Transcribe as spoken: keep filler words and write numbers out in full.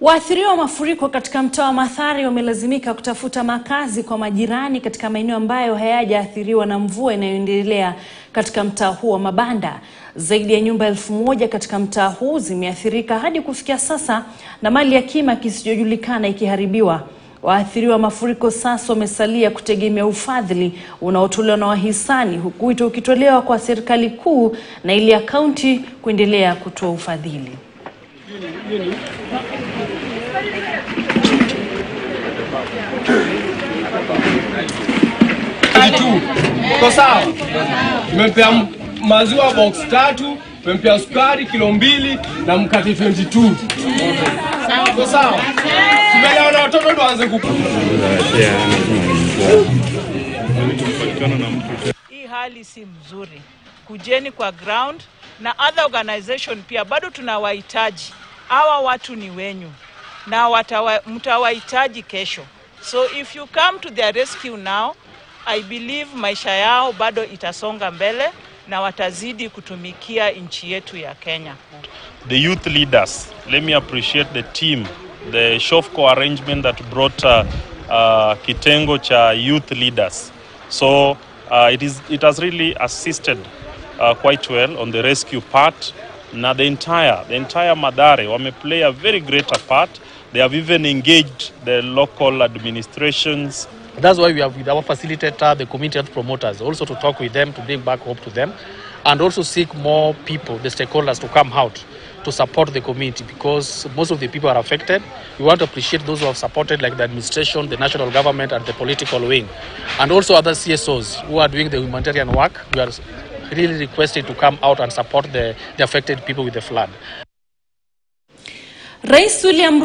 Waathiriwa wa mafuriko katika mtaa wa Mathare wamelazimika kutafuta makazi kwa majirani katika maeneo ambayo hayajaathiriwa na mvua inayoendelea katika mtaa huu wa mabanda. Zaidi ya nyumba elfu moja katika mtaa huu zimeathirika hadi kufikia sasa na mali ya kima kisichojulikana ikiharibiwa. Waathiriwa wa mafuriko sasa wamesalia kutegemea ufadhili unaotolewa na wahisani, huku wito ukitolewa kwa serikali kuu na ile ya kaunti kuendelea kutoa ufadhili. Kitu kwa sawa tumempea maziwa box tatu, tumempea sukari kilo mbili na mkate ishirini na mbili. Kwa sawa tumeelewa na watoto ndio waanze kupatikana na mtu. Hii hali si mzuri. Kujeni kwa ground na other organization pia bado tunawahitaji. Hawa watu ni wenyu na watawa, mtawahitaji kesho. So if you come to their rescue now, I believe maisha yao bado itasonga mbele na watazidi kutumikia nchi yetu ya Kenya. The youth leaders, let me appreciate the team, the Shofco arrangement that brought uh, uh, kitengo cha youth leaders. So uh, it is it has really assisted uh, quite well on the rescue part. Now the entire, the entire Mathare wame play a very greater part. They have even engaged the local administrations. That's why we have with our facilitator, the community health promoters, also to talk with them, to bring back hope to them, and also seek more people, the stakeholders, to come out to support the community, because most of the people are affected. We want to appreciate those who have supported, like the administration, the national government, and the political wing, and also other C S Os who are doing the humanitarian work. We are really requested to come out and support the, the affected people with the flood. Rais William